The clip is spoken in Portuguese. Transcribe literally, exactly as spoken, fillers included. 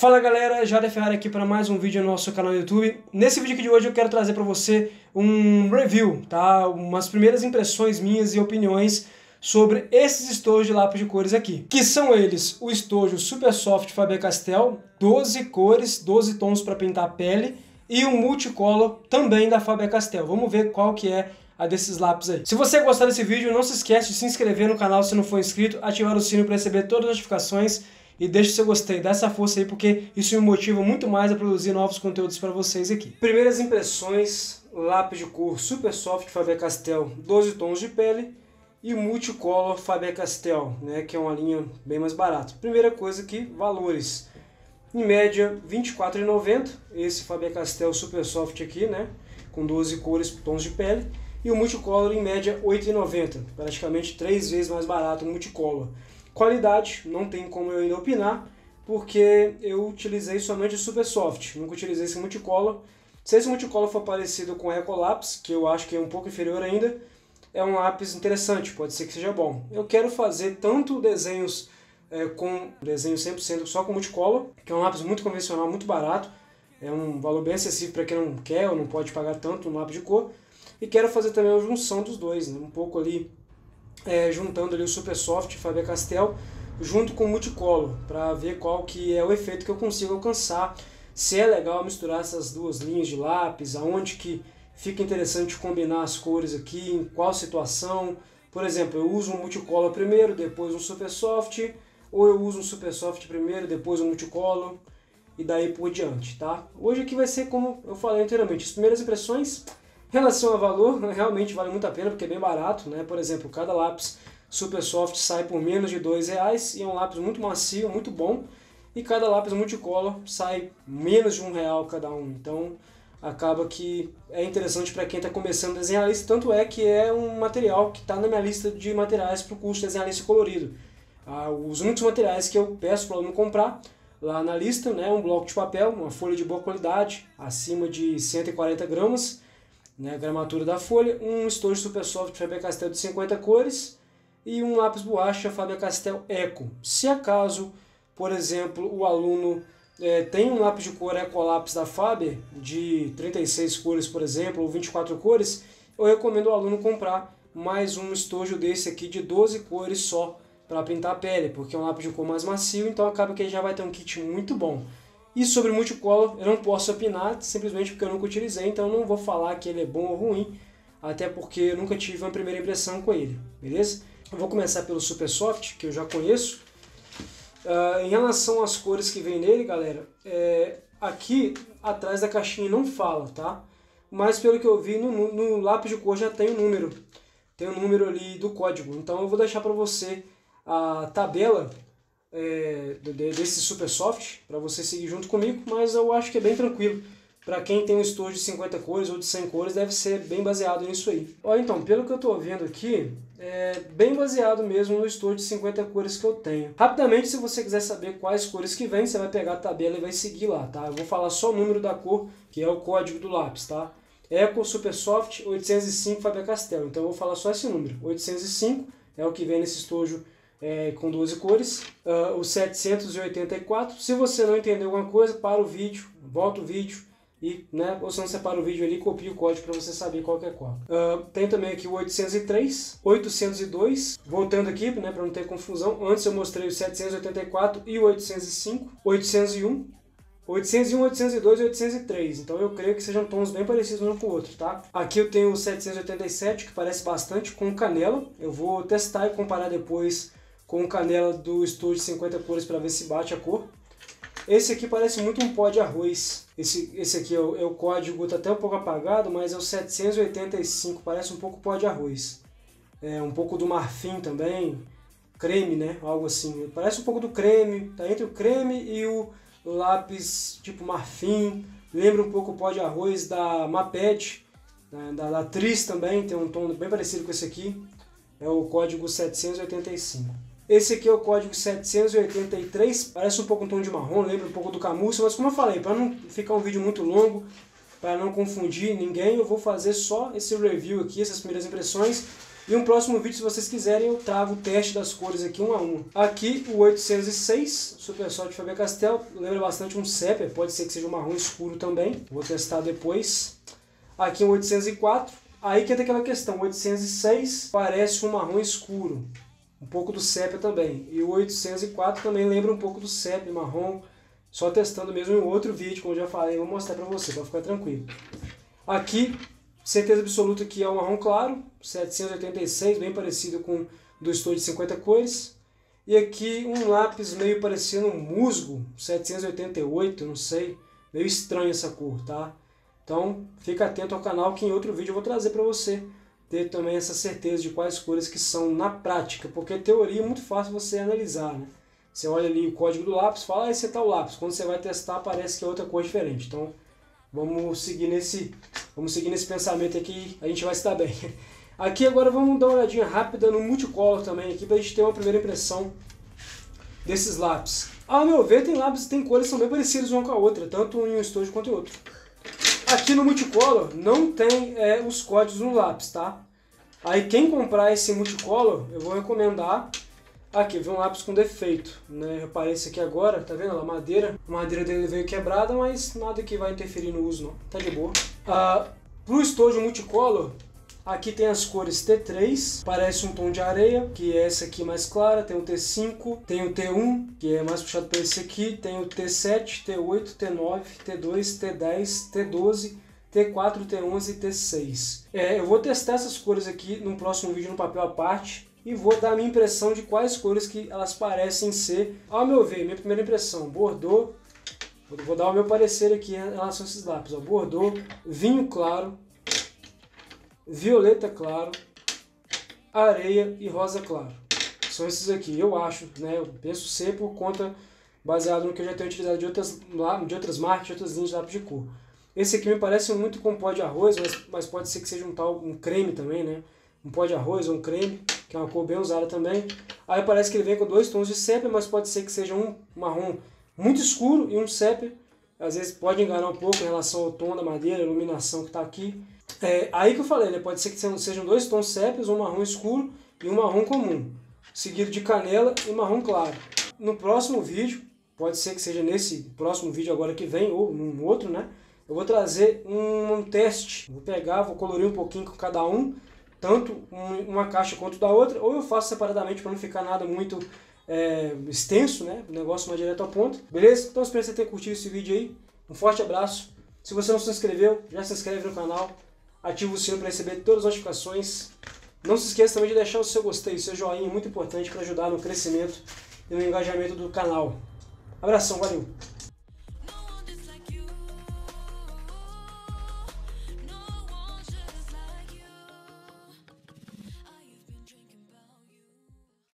Fala galera, Jader Ferrari aqui para mais um vídeo no nosso canal do YouTube. Nesse vídeo aqui de hoje eu quero trazer para você um review, tá? Umas primeiras impressões minhas e opiniões sobre esses estojos de lápis de cores aqui. Que são eles? O estojo Super Soft Faber-Castell, doze cores, doze tons para pintar a pele, e o Multicolor também da Faber-Castell. Vamos ver qual que é a desses lápis aí. Se você gostar desse vídeo, não se esquece de se inscrever no canal se não for inscrito, ativar o sino para receber todas as notificações. E deixa o seu gostei, dá essa força aí, porque isso me motiva muito mais a produzir novos conteúdos para vocês aqui. Primeiras impressões, lápis de cor Super Soft Faber-Castell, doze tons de pele, e Multicolor Faber-Castell, né, que é uma linha bem mais barata. Primeira coisa aqui, valores. Em média, vinte e quatro reais e noventa centavos, esse Faber-Castell Super Soft aqui, né, com doze cores, tons de pele. E o Multicolor, em média, oito reais e noventa centavos, praticamente três vezes mais barato o Multicolor. Qualidade, não tem como eu ainda opinar, porque eu utilizei somente o Super Soft, nunca utilizei esse Multicolor. Se esse Multicolor for parecido com o Ecolapse, que eu acho que é um pouco inferior ainda, é um lápis interessante, pode ser que seja bom. Eu quero fazer tanto desenhos é, com desenho cem por cento só com Multicolor, que é um lápis muito convencional, muito barato, é um valor bem acessível para quem não quer ou não pode pagar tanto no lápis de cor, e quero fazer também a junção dos dois, né? Um pouco ali... É, juntando ali o Super Soft Faber-Castell junto com o Multicolor, para ver qual que é o efeito que eu consigo alcançar, se é legal misturar essas duas linhas de lápis, aonde que fica interessante combinar as cores aqui, em qual situação. Por exemplo, eu uso um Multicolor primeiro, depois um Super Soft, ou eu uso um Super Soft primeiro, depois um Multicolor, e daí por diante, tá? Hoje aqui vai ser como eu falei anteriormente, as primeiras impressões. Em relação a valor, realmente vale muito a pena, porque é bem barato, né? Por exemplo, cada lápis Super Soft sai por menos de dois reais, e é um lápis muito macio, muito bom, e cada lápis Multicolor sai menos de um real cada um. Então, acaba que é interessante para quem está começando a desenhar isso, tanto é que é um material que está na minha lista de materiais para o curso de desenhista colorido. Ah, os únicos materiais que eu peço para o aluno comprar lá na lista, né, um bloco de papel, uma folha de boa qualidade, acima de cento e quarenta gramas, né, a gramatura da folha, um estojo Super Soft Faber-Castell de cinquenta cores e um lápis borracha Faber-Castell Eco. Se acaso, por exemplo, o aluno é, tem um lápis de cor Ecolapse da Faber, de trinta e seis cores, por exemplo, ou vinte e quatro cores, eu recomendo ao aluno comprar mais um estojo desse aqui de doze cores só para pintar a pele, porque é um lápis de cor mais macio, então acaba que ele já vai ter um kit muito bom. E sobre o Multicolor eu não posso opinar, simplesmente porque eu nunca utilizei, então eu não vou falar que ele é bom ou ruim, até porque eu nunca tive uma primeira impressão com ele, beleza? Eu vou começar pelo Super Soft, que eu já conheço. Uh, em relação às cores que vem nele, galera, é, aqui atrás da caixinha não fala, tá? Mas pelo que eu vi, no, no lápis de cor já tem o número, tem o número ali do código, então eu vou deixar para você a tabela É, desse Super Soft para você seguir junto comigo, mas eu acho que é bem tranquilo para quem tem um estojo de cinquenta cores ou de cem cores, deve ser bem baseado nisso aí. Olha, então, pelo que eu estou vendo aqui, é bem baseado mesmo no estojo de cinquenta cores que eu tenho. Rapidamente, se você quiser saber quais cores que vem, você vai pegar a tabela e vai seguir lá, tá? Eu vou falar só o número da cor, que é o código do lápis, tá? Eco Super Soft oitocentos e cinco Faber-Castell, então eu vou falar só esse número, oitocentos e cinco é o que vem nesse estojo É, com doze cores, uh, o setecentos e oitenta e quatro. Se você não entendeu alguma coisa, para o vídeo, volta o vídeo, e, né, ou se não, separa o vídeo ali e copia o código para você saber qual que é qual. Uh, tem também aqui o oitocentos e três, oitocentos e dois, voltando aqui, né, para não ter confusão, antes eu mostrei o setecentos e oitenta e quatro e o oitocentos e cinco, oitocentos e um, oitocentos e um, oitocentos e dois e oitocentos e três, então eu creio que sejam tons bem parecidos um com o outro, tá? Aqui eu tenho o setecentos e oitenta e sete, que parece bastante com canela, eu vou testar e comparar depois com canela do estojo de cinquenta cores para ver se bate a cor. Esse aqui parece muito um pó de arroz. Esse, esse aqui é o, é o código, está até um pouco apagado, mas é o setecentos e oitenta e cinco, parece um pouco pó de arroz. É um pouco do marfim também, creme, né? Algo assim. Parece um pouco do creme, tá entre o creme e o lápis tipo marfim. Lembra um pouco o pó de arroz da Maped, né? Da Latriz também, tem um tom bem parecido com esse aqui. É o código setecentos e oitenta e cinco. Esse aqui é o código setecentos e oitenta e três, parece um pouco um tom de marrom, lembra um pouco do camurça, mas como eu falei, para não ficar um vídeo muito longo, para não confundir ninguém, eu vou fazer só esse review aqui, essas primeiras impressões. E um próximo vídeo, se vocês quiserem, eu trago o teste das cores aqui um a um. Aqui o oitocentos e seis, Super Soft Faber-Castell, lembra bastante um sépia, pode ser que seja um marrom escuro também, vou testar depois. Aqui um oitocentos e quatro, aí que é daquela questão, o oitocentos e seis parece um marrom escuro, um pouco do sépia também. E o oitocentos e quatro também lembra um pouco do sépia, marrom, só testando mesmo em outro vídeo, como eu já falei, eu vou mostrar pra você, pra ficar tranquilo. Aqui, certeza absoluta que é um marrom claro, setecentos e oitenta e seis, bem parecido com do estojo de cinquenta cores. E aqui um lápis meio parecendo um musgo, setecentos e oitenta e oito, não sei, meio estranho essa cor, tá? Então, fica atento ao canal que em outro vídeo eu vou trazer pra você ter também essa certeza de quais cores que são na prática, porque a teoria é muito fácil você analisar, né? Você olha ali o código do lápis, fala, ah, esse é tal lápis. Quando você vai testar, parece que é outra cor diferente. Então, vamos seguir nesse, vamos seguir nesse pensamento aqui, a gente vai se dar bem. Aqui agora vamos dar uma olhadinha rápida no multicolor também, aqui pra gente ter uma primeira impressão desses lápis. Ao meu ver, tem lápis tem cores que são bem parecidas uma com a outra, tanto em um estojo quanto em outro. Aqui no multicolor não tem é, os códigos no lápis, tá? Aí quem comprar esse multicolor, eu vou recomendar... Aqui, veio um lápis com defeito, né? Reparei isso aqui agora, tá vendo? A madeira, a madeira dele veio quebrada, mas nada que vai interferir no uso não, tá de boa. Uh, pro estojo multicolor, aqui tem as cores T três, parece um tom de areia, que é essa aqui mais clara, tem o T cinco, tem o T um, que é mais puxado para esse aqui, tem o T sete, T oito, T nove, T dois, T dez, T doze, T quatro, T onze e T seis. É, eu vou testar essas cores aqui num próximo vídeo no papel à parte, e vou dar a minha impressão de quais cores que elas parecem ser. Ao meu ver, minha primeira impressão, Bordeaux, vou dar o meu parecer aqui em relação a esses lápis, ó, Bordeaux, vinho claro, violeta claro, areia e rosa claro. São esses aqui, eu acho, né, eu penso ser por conta, baseado no que eu já tenho utilizado de outras, de outras marcas, de outras linhas de lápis de cor. Esse aqui me parece muito com pó de arroz, mas, mas pode ser que seja um tal, um creme também, né, um pó de arroz ou um creme, que é uma cor bem usada também. Aí parece que ele vem com dois tons de sépia, mas pode ser que seja um marrom muito escuro e um sépia. Às vezes pode enganar um pouco em relação ao tom da madeira, a iluminação que está aqui. É, aí que eu falei, né? Pode ser que sejam dois tons sépias, um marrom escuro e um marrom comum, seguido de canela e marrom claro. No próximo vídeo, pode ser que seja nesse próximo vídeo agora que vem, ou num outro, né? Eu vou trazer um, um teste. Vou pegar, vou colorir um pouquinho com cada um, tanto uma caixa quanto da outra, ou eu faço separadamente para não ficar nada muito é, extenso, né? O negócio mais direto ao ponto. Beleza? Então espero que você tenha curtido esse vídeo aí. Um forte abraço. Se você não se inscreveu, já se inscreve no canal. Ativa o sino para receber todas as notificações. Não se esqueça também de deixar o seu gostei, o seu joinha é muito importante para ajudar no crescimento e no engajamento do canal. Abração, valeu!